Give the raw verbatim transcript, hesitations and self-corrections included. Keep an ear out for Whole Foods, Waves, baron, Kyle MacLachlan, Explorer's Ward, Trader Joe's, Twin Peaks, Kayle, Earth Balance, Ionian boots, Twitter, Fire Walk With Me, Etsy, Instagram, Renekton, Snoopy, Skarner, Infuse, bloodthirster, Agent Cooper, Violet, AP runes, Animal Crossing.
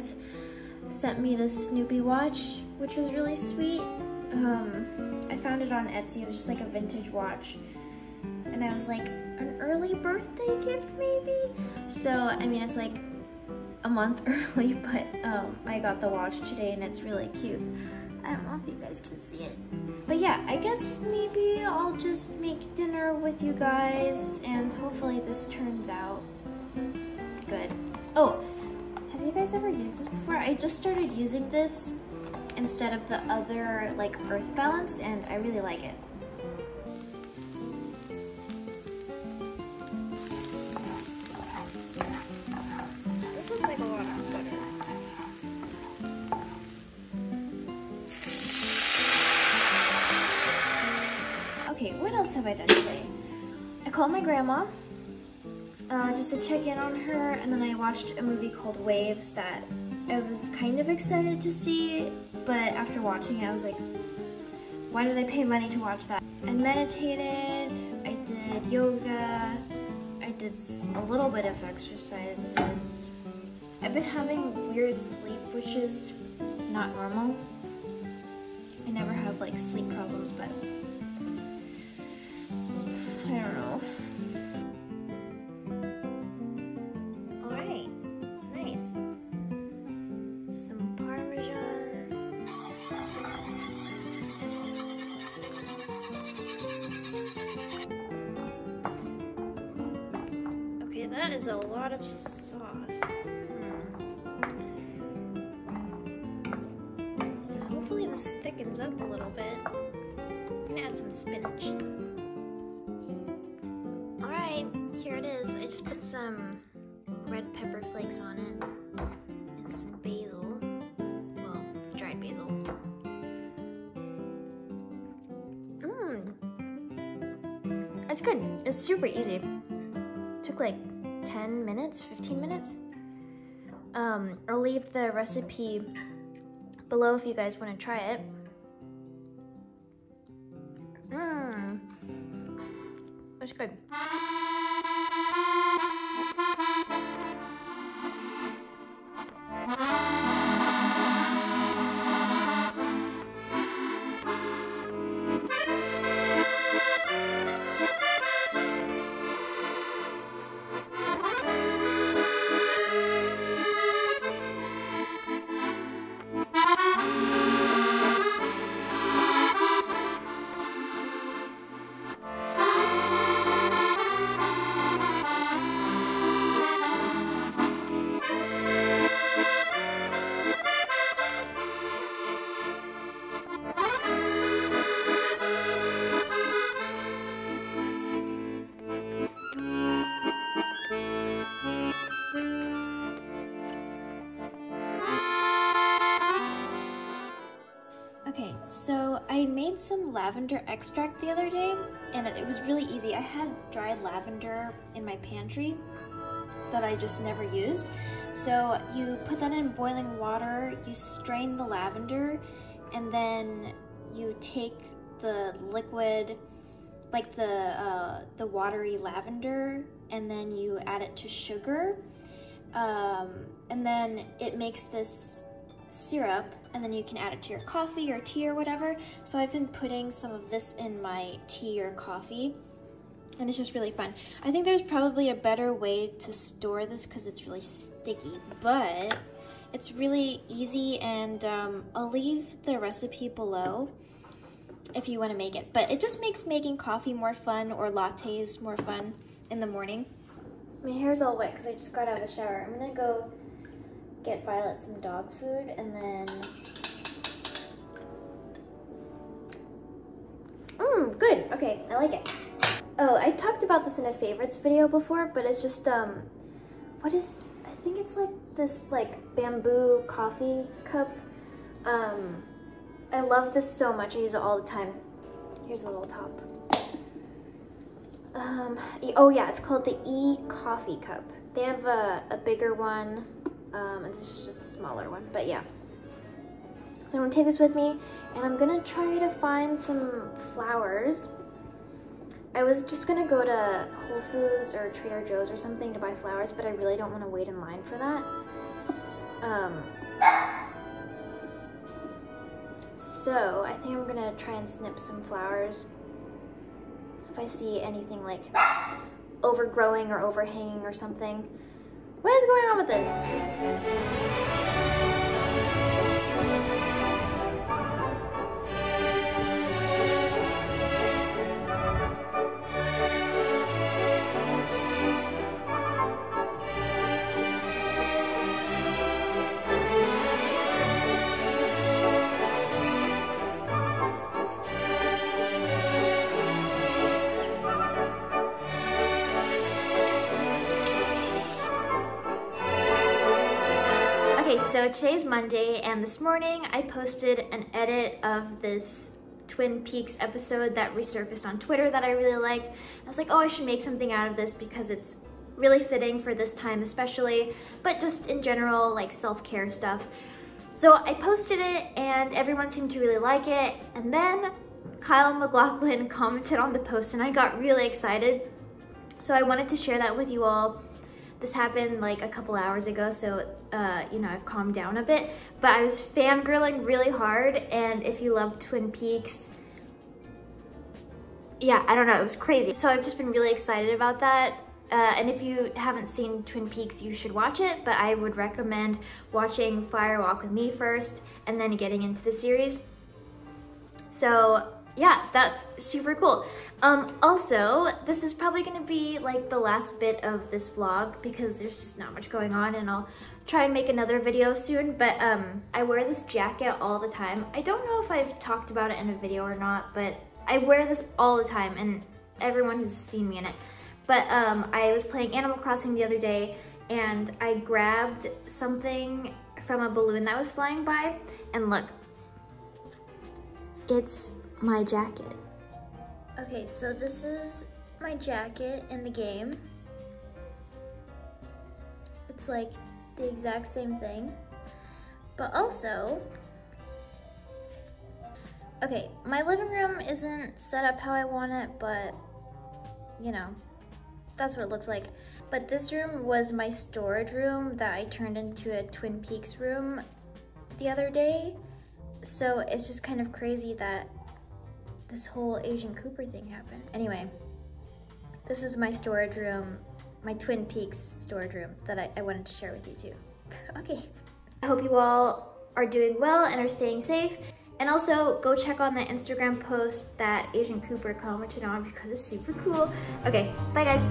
friend sent me this Snoopy watch, which was really sweet. Um, I found it on Etsy. It was just like a vintage watch. And I was like, an early birthday gift maybe? So, I mean, it's like a month early, but um, I got the watch today and it's really cute. I don't know if you guys can see it. But yeah, I guess maybe I'll just make dinner with you guys and hopefully this turns out good. Oh, have you guys ever used this before? I just started using this instead of the other like Earth Balance and I really like it. This looks like a lot of butter. Okay, what else have I done today? I called my grandma uh, just to check in on her, and then I watched a movie called Waves that I was kind of excited to see, but after watching it, I was like, why did I pay money to watch that? I meditated, I did yoga, I did a little bit of exercises. I've been having weird sleep, which is not normal. I never have like sleep problems, but I don't know. Alright, nice. Some Parmesan. Okay, that is a lot of sauce. Hmm. Hopefully this thickens up a little bit. I'm gonna add some spinach. Here it is. I just put some red pepper flakes on it and some basil. Well, dried basil. Mmm. It's good. It's super easy. Took like ten minutes, fifteen minutes. Um, I'll leave the recipe below if you guys want to try it. Mmm. It's good. I made some lavender extract the other day and it was really easy. I had dried lavender in my pantry that I just never used. So you put that in boiling water, you strain the lavender, and then you take the liquid, like the, uh, the watery lavender, and then you add it to sugar. Um, and then it makes this syrup, and then you can add it to your coffee or tea or whatever. So I've been putting some of this in my tea or coffee and it's just really fun. I think there's probably a better way to store this because it's really sticky, but it's really easy, and um, I'll leave the recipe below if you want to make it, but it just makes making coffee more fun or lattes more fun in the morning. My hair's all wet because I just got out of the shower. I'm gonna go get Violet some dog food, and then mmm, good. Okay, I like it. Oh, I talked about this in a favorites video before, but it's just um, what is? I think it's like this like bamboo coffee cup. Um, I love this so much. I use it all the time. Here's a little top. Um, oh yeah, it's called the E Coffee Cup. They have a, a bigger one. Um, and this is just a smaller one, but yeah. So I'm gonna take this with me, and I'm gonna try to find some flowers. I was just gonna go to Whole Foods or Trader Joe's or something to buy flowers, but I really don't want to wait in line for that. Um, so I think I'm gonna try and snip some flowers. If I see anything like overgrowing or overhanging or something. What is going on with this? So today's Monday, and this morning I posted an edit of this Twin Peaks episode that resurfaced on Twitter that I really liked. I was like, oh, I should make something out of this because it's really fitting for this time especially, but just in general, like self-care stuff. So I posted it and everyone seemed to really like it, and then Kyle MacLachlan commented on the post and I got really excited. So I wanted to share that with you all. This happened like a couple hours ago, so uh, you know, I've calmed down a bit, but I was fangirling really hard, and if you love Twin Peaks, yeah, I don't know, it was crazy. So I've just been really excited about that, uh, and if you haven't seen Twin Peaks, you should watch it, but I would recommend watching Fire Walk With Me first, and then getting into the series. So yeah, that's super cool. Um, also, this is probably gonna be like the last bit of this vlog because there's just not much going on, and I'll try and make another video soon, but um, I wear this jacket all the time. I don't know if I've talked about it in a video or not, but I wear this all the time and everyone has seen me in it. But um, I was playing Animal Crossing the other day and I grabbed something from a balloon that was flying by, and look, it's my jacket. Okay, so this is my jacket in the game. It's like the exact same thing, but also, okay, my living room isn't set up how I want it, but you know, that's what it looks like. But this room was my storage room that I turned into a Twin Peaks room the other day. So it's just kind of crazy that this whole Agent Cooper thing happened. Anyway, this is my storage room, my Twin Peaks storage room that I, I wanted to share with you too. Okay. I hope you all are doing well and are staying safe. And also go check on the Instagram post that Agent Cooper commented on because it's super cool. Okay, bye guys.